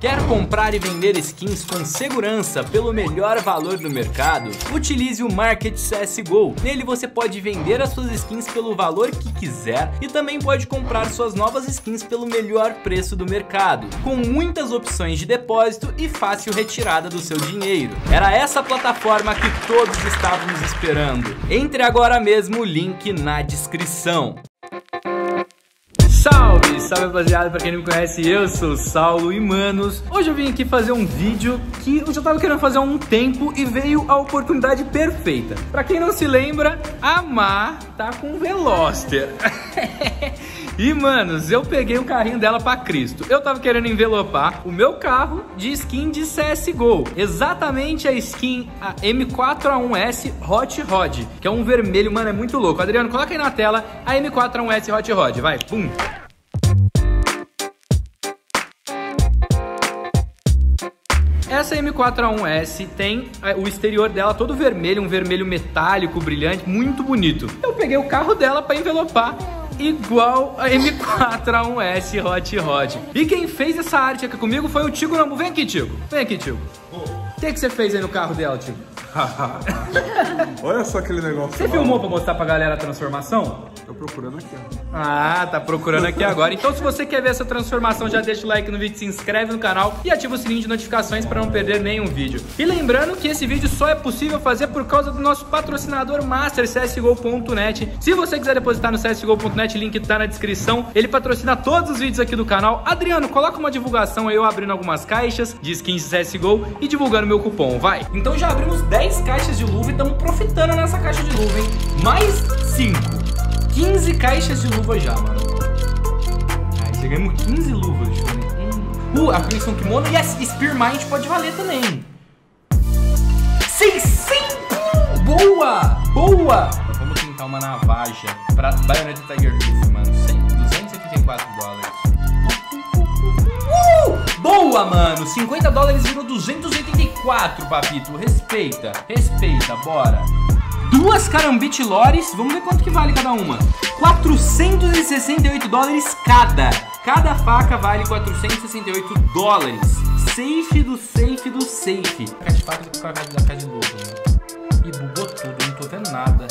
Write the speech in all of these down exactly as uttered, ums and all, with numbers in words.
Quer comprar e vender skins com segurança pelo melhor valor do mercado? Utilize o Market C S G O. Nele você pode vender as suas skins pelo valor que quiser e também pode comprar suas novas skins pelo melhor preço do mercado, com muitas opções de depósito e fácil retirada do seu dinheiro. Era essa plataforma que todos estávamos esperando. Entre agora mesmo, o link na descrição. Salve, salve rapaziada, pra quem não me conhece, eu sou o Saulo e manos, hoje eu vim aqui fazer um vídeo que eu já tava querendo fazer há um tempo e veio a oportunidade perfeita. Pra quem não se lembra, a Ma tá com o Veloster. E, manos, eu peguei o carrinho dela pra Cristo. Eu tava querendo envelopar o meu carro de skin de C S G O. Exatamente a skin, a M quatro A um S Hot Rod, que é um vermelho, mano, é muito louco. Adriano, coloca aí na tela a M quatro A um S Hot Rod, vai, pum. Essa M quatro A um S tem o exterior dela todo vermelho, um vermelho metálico, brilhante, muito bonito. Eu peguei o carro dela pra envelopar igual a M quatro A um S Hot Rod. E quem fez essa arte aqui comigo foi o Tico. Não, vem aqui, Tico. Vem aqui, Tico. O que, que você fez aí no carro dela, Tico? Olha só aquele negócio. Você filmou lá pra mostrar pra galera a transformação? Tô procurando aqui, ó. Ah, tá procurando aqui agora. Então, se você quer ver essa transformação, já deixa o like no vídeo, se inscreve no canal e ativa o sininho de notificações pra não perder nenhum vídeo. E lembrando que esse vídeo só é possível fazer por causa do nosso patrocinador master, C S G O ponto net. Se você quiser depositar no C S G O ponto net, link tá na descrição. Ele patrocina todos os vídeos aqui do canal. Adriano, coloca uma divulgação aí, eu abrindo algumas caixas de skins de C S G O e divulgando meu cupom, vai. Então, já abrimos dez caixas de luva e estamos profitando nessa caixa de luva, hein? Mais cinco. quinze caixas de luva já, mano. Aí chegamos quinze luvas. Hum. Uh, a coleção kimono e a Spear Mind pode valer também. seiscentos! Boa! Boa! Então, vamos tentar uma navaja pra Bayonet Tiger Beef, mano. duzentos e setenta e quatro dólares. Uh! Boa, mano! cinquenta dólares virou duzentos e oitenta e quatro, papito. Respeita, respeita, bora. Duas Carambit lores, vamos ver quanto que vale cada uma. quatrocentos e sessenta e oito dólares cada. Cada faca vale quatrocentos e sessenta e oito dólares. Safe do safe do safe. A de faca com a cara de lobo, né? Ih, bugou tudo, eu não tô vendo nada.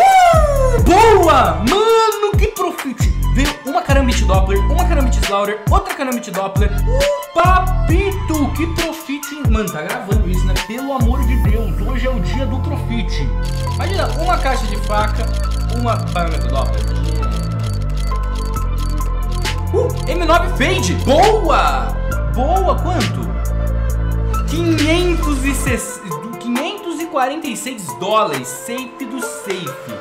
Uh, boa! Mano, que profit! Veio uma Carambit Doppler, uma Carambit Slaughter, outra Carambit Doppler. Uh, papito, que profit! Mano, tá gravando isso, né? Pelo amor de Deus, hoje é o dia do profit. Imagina, uma caixa de faca, uma Bayonet Doppler. Uh, M nove Fade! Boa! Boa, quanto? quinhentos e quarenta e seis dólares, safe do safe.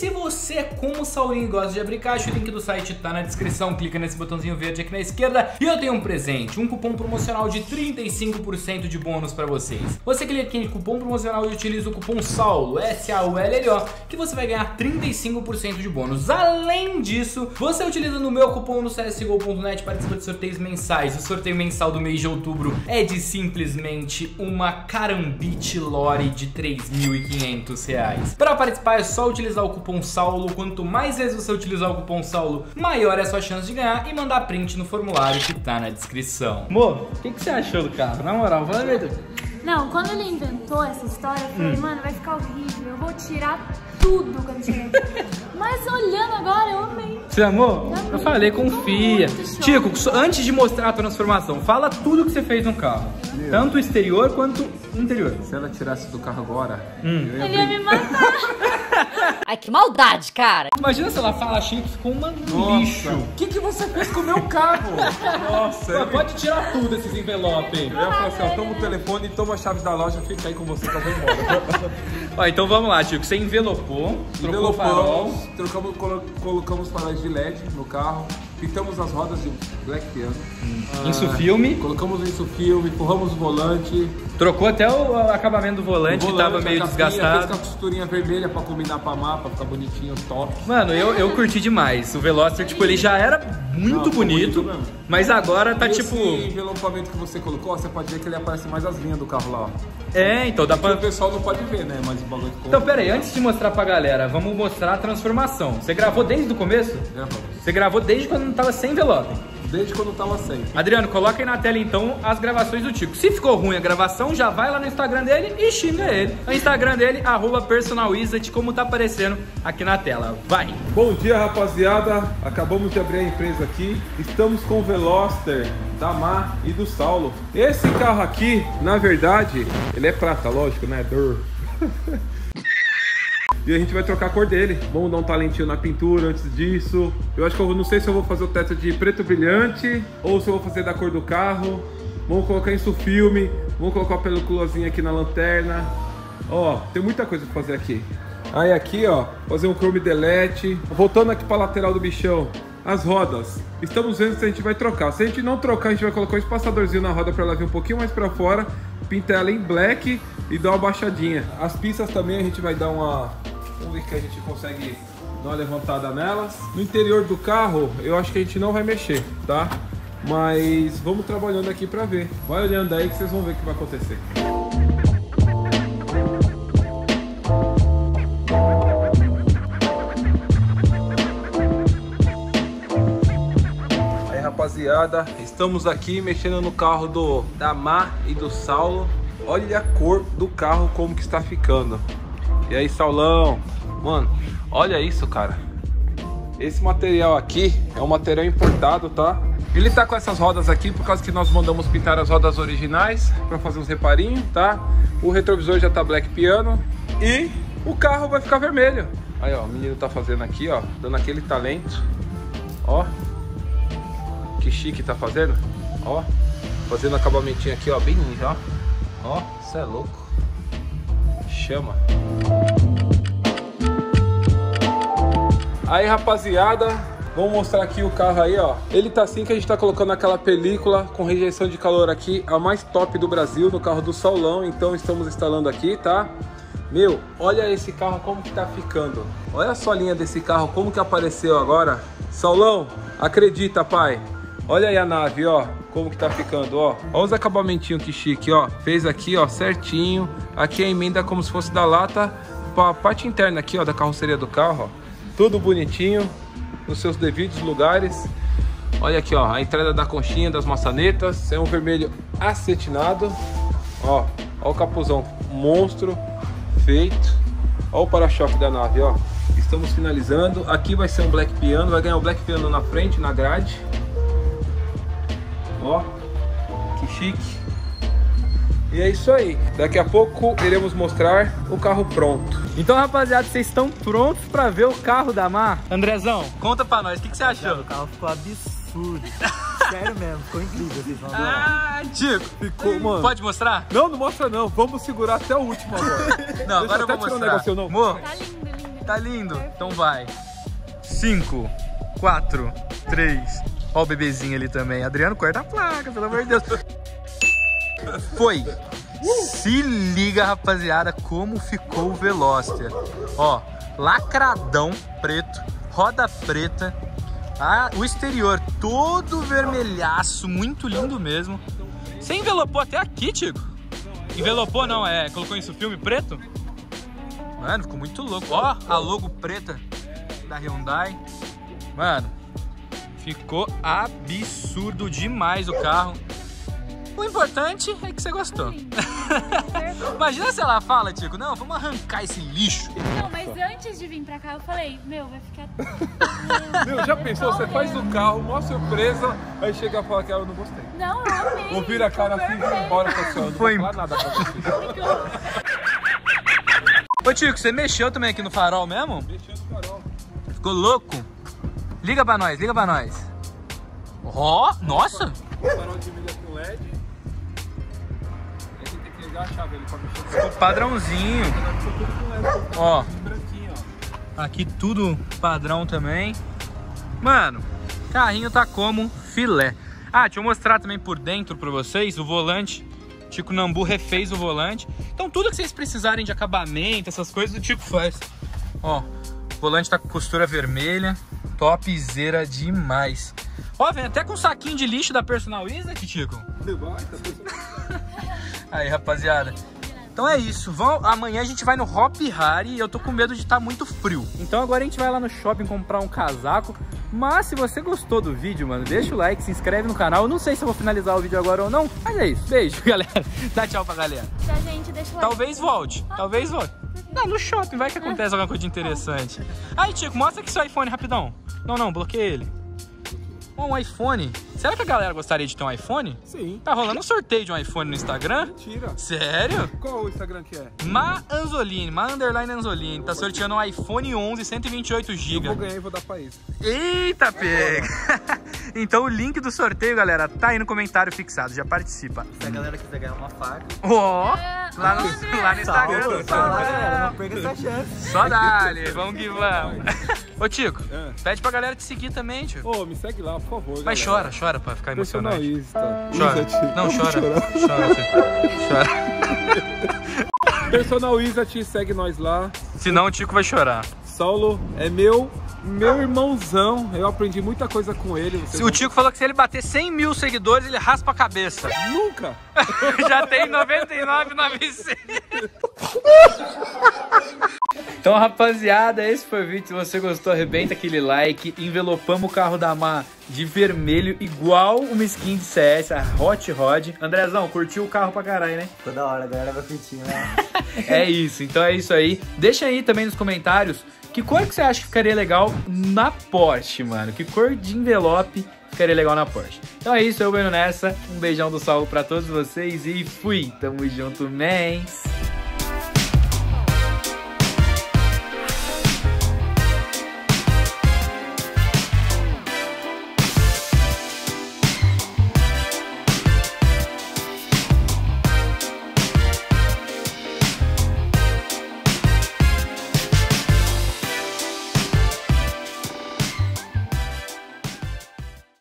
Se você é como o Saulinho e gosta de abrir caixa, o link do site tá na descrição. Clica nesse botãozinho verde aqui na esquerda e eu tenho um presente, um cupom promocional de trinta e cinco por cento de bônus pra vocês. Você clica aqui em cupom promocional e utiliza o cupom SAULO, S A U L L O, que você vai ganhar trinta e cinco por cento de bônus. Além disso, você utilizando o meu cupom no C S G O ponto net, participa de sorteios mensais. O sorteio mensal do mês de outubro é de simplesmente uma Carambit Lore de três mil e quinhentos reais. Pra participar é só utilizar o cupom Saulo. Quanto mais vezes você utilizar o cupom Saulo, maior é a sua chance de ganhar. E mandar print no formulário que tá na descrição. Mo, o que, que você achou do carro? Na moral, fala a verdade. Não, quando ele inventou essa história, eu falei, hum. mano, vai ficar horrível, eu vou tirar tudo quando tiver. Mas olhando agora, eu amei. Você amou? Eu, amei. eu falei, confia. Tico, antes de mostrar a transformação, fala tudo que você fez no carro. Meu. Tanto o exterior quanto o interior. Se ela tirasse do carro agora, hum. eu ia ele ia me matar. Ai, que maldade, cara. Imagina se ela fala chips com uma Nossa. lixo. O que, que você fez com o meu carro? Nossa. Pô, é... Pode tirar tudo esses envelopes. Eu ia falar assim, ó, toma o telefone, toma a chave da loja, fica aí com você, tá bom, embora. Ó, então vamos lá, Tico. Você envelopou, trocou o farol. Trocamos, colo colocamos faróis de L E D no carro. Pintamos as rodas de black piano. Hum. Ah, insufilme. Colocamos o insufilme, empurramos o volante. Trocou até o acabamento do volante, o volante que tava meio capinha, desgastado. Fez com a costurinha vermelha pra combinar pra mapa, pra ficar bonitinho, top. Mano, eu, eu curti demais. O Veloster, tipo, ele já era muito Não, bonito. bonito Mas agora tá esse tipo... Esse envelopamento que você colocou, você pode ver que ele aparece mais as linhas do carro lá, ó. É, então dá pra... O pessoal não pode ver, né? Mas o bagulho ficou... Então, pera aí, antes de mostrar pra galera, vamos mostrar a transformação. Você gravou desde o começo? Gravou. Você gravou desde quando não tava sem envelope? Desde quando tava sem. Adriano, coloca aí na tela, então, as gravações do Tico. Se ficou ruim a gravação, já vai lá no Instagram dele e xinga ele. O Instagram dele, arroba Personalizzat, como tá aparecendo aqui na tela. Vai! Bom dia, rapaziada. Acabamos de abrir a empresa aqui. Estamos com o Veloster, da Ma e do Saulo. Esse carro aqui, na verdade, ele é prata, lógico, né? Dor. E a gente vai trocar a cor dele. Vamos dar um talentinho na pintura antes disso. Eu acho que eu não sei se eu vou fazer o teto de preto brilhante ou se eu vou fazer da cor do carro. Vamos colocar isso filme. Vamos colocar a peluculazinha aqui na lanterna. Ó, tem muita coisa pra fazer aqui. Aí aqui, ó, fazer um chrome delete. Voltando aqui pra lateral do bichão. As rodas. Estamos vendo se a gente vai trocar. Se a gente não trocar, a gente vai colocar um espaçadorzinho na roda pra ela vir um pouquinho mais pra fora. Pintar ela em black e dar uma baixadinha. As pistas também a gente vai dar uma... Vamos ver que a gente consegue dar uma levantada nelas. No interior do carro, eu acho que a gente não vai mexer, tá? Mas vamos trabalhando aqui pra ver. Vai olhando aí que vocês vão ver o que vai acontecer. Aí, rapaziada, estamos aqui mexendo no carro do, da Ma e do Saulo. Olha a cor do carro como que está ficando. E aí, Saulão? Mano, olha isso, cara. Esse material aqui é um material importado, tá? Ele tá com essas rodas aqui por causa que nós mandamos pintar as rodas originais pra fazer uns reparinhos, tá? O retrovisor já tá black piano e o carro vai ficar vermelho. Aí, ó, o menino tá fazendo aqui, ó, dando aquele talento. Ó, que chique tá fazendo. Ó, fazendo acabamentinho aqui, ó, bem lindo, ó. Ó, cê é louco. Chama. Aí, rapaziada, vamos mostrar aqui o carro aí, ó. Ele tá assim que a gente tá colocando aquela película com rejeição de calor aqui, a mais top do Brasil, no carro do Saulão. Então estamos instalando aqui, tá? Meu, olha esse carro como que tá ficando. Olha só a linha desse carro, como que apareceu agora. Saulão, acredita, pai. Olha aí a nave, ó, como que tá ficando, ó. Olha os acabamentinhos que chique, ó. Fez aqui, ó, certinho. Aqui a emenda como se fosse da lata pra parte interna aqui, ó, da carroceria do carro, ó. Tudo bonitinho, nos seus devidos lugares. Olha aqui, ó, a entrada da conchinha, das maçanetas. É um vermelho acetinado. Ó, ó o capuzão monstro, feito. Ó o para-choque da nave, ó. Estamos finalizando. Aqui vai ser um black piano, vai ganhar um black piano na frente, na grade. Ó, que chique. E é isso aí. Daqui a pouco iremos mostrar o carro pronto. Então, rapaziada, vocês estão prontos pra ver o carro da Ma? Andrezão, conta pra nós, o que, que você achou? O carro ficou absurdo. Sério mesmo, ficou incrível. Vocês vão adorar. Ah, Tico, ficou, mano. Pode mostrar? Não, não mostra não. Vamos segurar até o último agora. Não, agora eu vou mostrar. Um negócio, não. Amor, tá lindo, lindo. Tá lindo? Então vai. cinco, quatro, três. Ó o bebezinho ali também. Adriano, corta a placa, pelo amor de Deus. Foi! Se liga, rapaziada, como ficou o Veloster. Ó, lacradão preto, roda preta, a, o exterior todo vermelhaço, muito lindo mesmo. Você envelopou até aqui, Tico? Envelopou não, é, colocou isso filme preto? Mano, ficou muito louco. Ó, a logo preta da Hyundai. Mano, ficou absurdo demais o carro. O importante é que você gostou. Imagina se ela fala, Tico, não, vamos arrancar esse lixo. Não, mas antes de vir pra cá, eu falei, meu, vai ficar... Meu, já pensou? Você faz o carro, uma surpresa, aí chega e fala que ela não gostei. Não, eu amei. Vou virar a cara assim, e embora, pessoal. Não foi falar nada pra você. Ô, Tico, você mexeu também aqui no farol mesmo? Mexeu no farol. Ficou louco? Liga pra nós, liga pra nós. Ó, oh, nossa! O farol de milha com L E D. Ficou padrãozinho. Ó, aqui tudo padrão também. Mano, carrinho tá como filé. Ah, deixa eu mostrar também por dentro pra vocês o volante. Tico Nambu refez o volante. Então tudo que vocês precisarem de acabamento, essas coisas, o Tico faz. Ó, o volante tá com costura vermelha. Topzera demais. Ó, vem até com um saquinho de lixo da Personalizzat, Tico. Aí, rapaziada. Então é isso. Vão... Amanhã a gente vai no Hop Hari e eu tô com medo de estar tá muito frio. Então agora a gente vai lá no shopping comprar um casaco. Mas se você gostou do vídeo, mano, deixa o like, se inscreve no canal. Eu não sei se eu vou finalizar o vídeo agora ou não, mas é isso. Beijo, galera. Dá tchau pra galera. Tchau, gente. Deixa o like. Talvez volte. Ah, talvez volte. Não, no shopping. Vai que acontece alguma coisa de interessante. Aí, Tico, mostra aqui seu iPhone rapidão. Não, não. Bloqueia ele. Oh, um iPhone. Será que a galera gostaria de ter um iPhone? Sim. Tá rolando um sorteio de um iPhone no Instagram? Mentira. Sério? Qual o Instagram que é? Ma Anzolini, Ma Underline Anzolini. Tá sorteando um iPhone onze, cento e vinte e oito gigas. Eu vou ganhar e vou dar pra isso. Eita, pega! Então o link do sorteio, galera, tá aí no comentário fixado. Já participa. Se a galera quiser ganhar uma faca... Ó! Oh, é, lá, é. lá no Instagram. Salve, salve, salve, galera. Não perca essa chance. Só dá-lhe. Vamos que vamos. Ô, Tico, é. pede pra galera te seguir também, Tico. Ô, me segue lá, por favor. Mas galera, chora, chora pra ficar emocionado. Chora. Não, chora. Chora, Tico. Chora. Personalizzat, segue nós lá. Senão o Tico vai chorar. Saulo é meu, meu irmãozão. Eu aprendi muita coisa com ele. Vocês o Tico vão... falou que se ele bater cem mil seguidores, ele raspa a cabeça. Nunca. Já tem noventa e nove mil e novecentos. Então, rapaziada, esse foi o vídeo. Se você gostou, arrebenta aquele like. Envelopamos o carro da Ma de vermelho, igual uma skin de C S, a Hot Rod. Andrezão, curtiu o carro pra caralho, né? Toda hora, a galera vai curtir, né? É isso, então é isso aí. Deixa aí também nos comentários que cor que você acha que ficaria legal na Porsche, mano. Que cor de envelope ficaria legal na Porsche. Então é isso, eu venho nessa. Um beijão do Saulo pra todos vocês e fui. Tamo junto, mens.